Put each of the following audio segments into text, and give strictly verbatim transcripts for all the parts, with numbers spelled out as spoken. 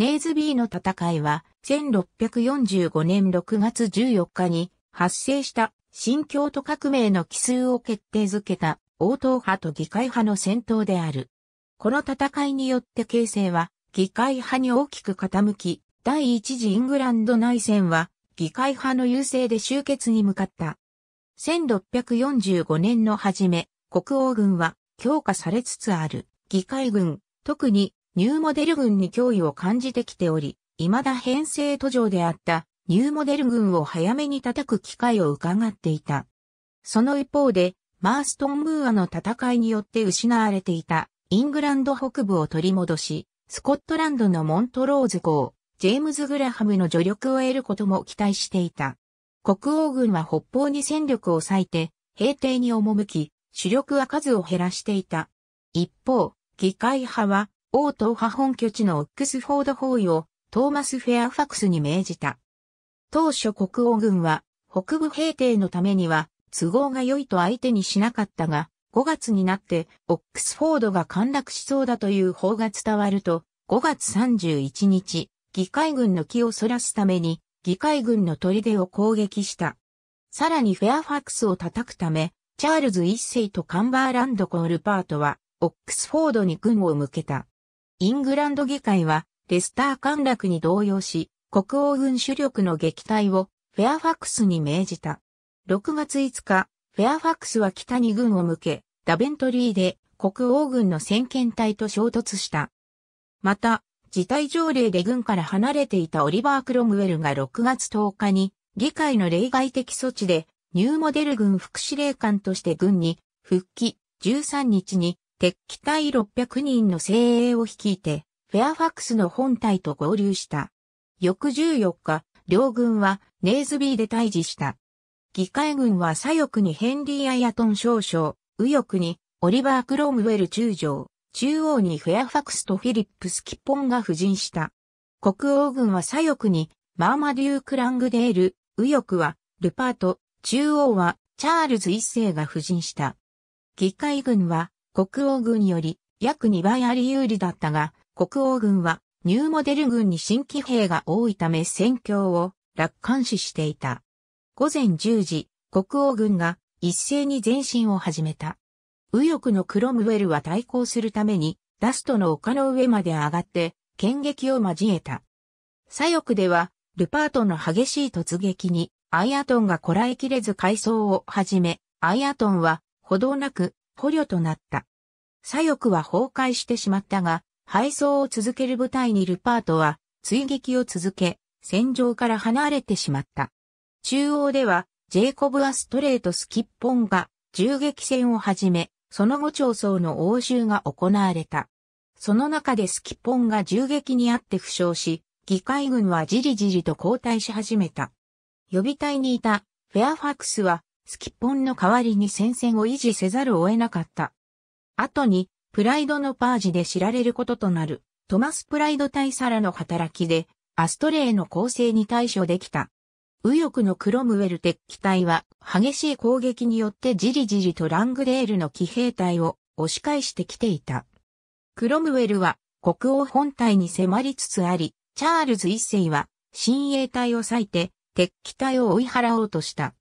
ネーズビーの戦いはせんろっぴゃくよんじゅうごねんろくがつじゅうよっかに発生した新京都革命の帰趨を決定づけた王党派と議会派の戦闘である。この戦いによって形勢は議会派に大きく傾き、第一次イングランド内戦は議会派の優勢で終結に向かった。せんろっぴゃくよんじゅうごねんの初め、国王軍は強化されつつある議会軍、特にニューモデル軍に脅威を感じてきており、未だ編成途上であったニューモデル軍を早めに叩く機会を伺っていた。その一方で、マーストン・ムーアの戦いによって失われていたイングランド北部を取り戻し、スコットランドのモントローズ公、ジェームズ・グラハムの助力を得ることも期待していた。国王軍は北方に戦力を割いて、平定に赴き、主力は数を減らしていた。一方、議会派は、王党派本拠地のオックスフォード包囲をトーマス・フェアファクスに命じた。当初国王軍は、北部平定のためには、都合が良いと相手にしなかったが、ごがつになってオックスフォードが陥落しそうだという報が伝わると、ごがつさんじゅういちにち、議会軍の気をそらすために、議会軍の砦を攻撃した。さらにフェアファクスを叩くため、チャールズ一世とカンバーランド公ルパートは、オックスフォードに軍を向けた。イングランド議会は、レスター陥落に動揺し、国王軍主力の撃退を、フェアファクスに命じた。ろくがついつか、フェアファクスは北に軍を向け、ダベントリーで国王軍の先遣隊と衝突した。また、事態条例で軍から離れていたオリバー・クロムウェルがろくがつとおかに、議会の例外的措置で、ニューモデル軍副司令官として軍に復帰、じゅうさんにちに、敵機隊ろっぴゃくにんの精鋭を率いて、フェアファクスの本隊と合流した。翌じゅうよっか、両軍はネーズビーで対峙した。議会軍は左翼にヘンリー・アイアトン少将、右翼にオリバー・クロムウェル中将、中央にフェアファクスとフィリップス・キッポンが布陣した。国王軍は左翼にマーマデューク・ラングデール、右翼はルパート、中央はチャールズ一世が布陣した。議会軍は国王軍より約にばいあり有利だったが、国王軍はニューモデル軍に新規兵が多いため戦況を楽観視していた。ごぜんじゅうじ、国王軍が一斉に前進を始めた。右翼のクロムウェルは対抗するために、ダストの丘の上まで上がって、剣撃を交えた。左翼では、ルパートの激しい突撃に、アイアトンがこらえきれず回走を始め、アイアトンは、補導なく、捕虜となった。左翼は崩壊してしまったが、敗走を続ける部隊にルパートは、追撃を続け、戦場から離れてしまった。中央では、ジェイコブ・アストレート・スキッポンが、銃撃戦を始め、その後長宗の応酬が行われた。その中でスキッポンが銃撃にあって負傷し、議会軍はじりじりと後退し始めた。予備隊にいたフェアファクスはスキッポンの代わりに戦線を維持せざるを得なかった。後にプライドのパージで知られることとなるトマス・プライド大佐らの働きでアストレイの攻勢に対処できた。右翼のクロムウェル敵機隊は激しい攻撃によってじりじりとラングデールの騎兵隊を押し返してきていた。クロムウェルは国王本隊に迫りつつあり、チャールズ一世は親衛隊を割いて敵機隊を追い払おうとした。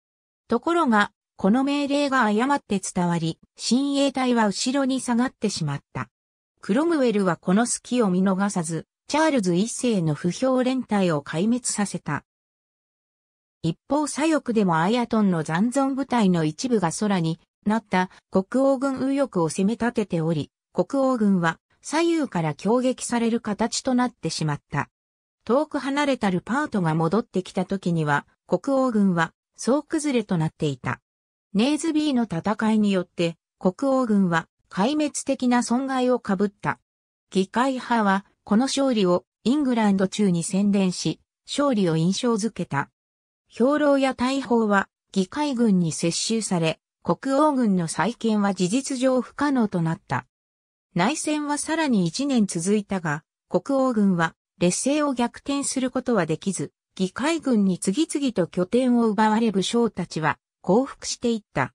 ところが、この命令が誤って伝わり、親衛隊は後ろに下がってしまった。クロムウェルはこの隙を見逃さず、チャールズ一世の不評連隊を壊滅させた。一方左翼でもアイアトンの残存部隊の一部が空になった国王軍右翼を攻め立てており、国王軍は左右から攻撃される形となってしまった。遠く離れたルパートが戻ってきた時には、国王軍は総崩れとなっていた。ネーズビーの戦いによって、国王軍は壊滅的な損害を被った。議会派はこの勝利をイングランド中に宣伝し、勝利を印象づけた。兵糧や大砲は議会軍に接収され、国王軍の再建は事実上不可能となった。内戦はさらにいちねん続いたが、国王軍は劣勢を逆転することはできず、議会軍に次々と拠点を奪われ武将たちは降伏していった。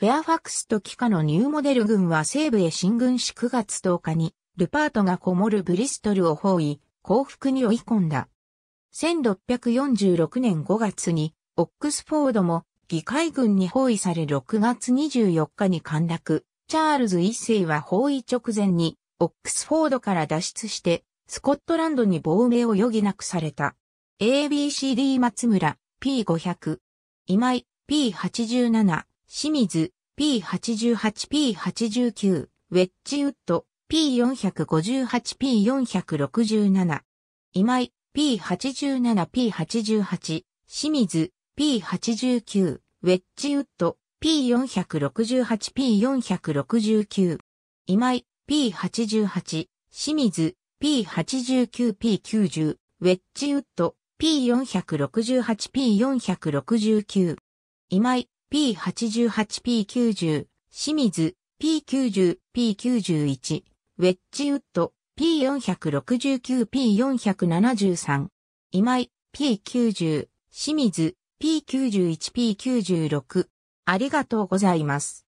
フェアファクスと帰化のニューモデル軍は西部へ進軍しくがつとおかに、ルパートがこもるブリストルを包囲、降伏に追い込んだ。せんろっぴゃくよんじゅうろくねんごがつに、オックスフォードも議会軍に包囲されろくがつにじゅうよっかに陥落。チャールズ一世は包囲直前に、オックスフォードから脱出して、スコットランドに亡命を余儀なくされた。エービーシーディー 松村、ピーごひゃく。今井、ピーはちじゅうなな。清水、ピーはちじゅうはち、ピーはちじゅうきゅう。ウェッジウッド、ピーよんごはち、ピーよんろくなな。今井、ピーはちじゅうなな、ピーはちじゅうはち。清水、ピーはちじゅうきゅう。ウェッジウッド、ピーよんろくはち、ピーよんろくきゅう。今井、ピーはちじゅうはち。清水、ピーはちじゅうきゅう、ピーきゅうじゅう。ウェッジウッド、ピーよんろくはち、ピーよんろくきゅう。今井、ピーはちじゅうはち、ピーきゅうじゅう。清水、ピーきゅうじゅう、ピーきゅうじゅういち。ウェッジウッド、ピーよんろくきゅう、ピーよんななさん。今井、ピーきゅうじゅう。清水、ピーきゅうじゅういち、ピーきゅうじゅうろく。ありがとうございます。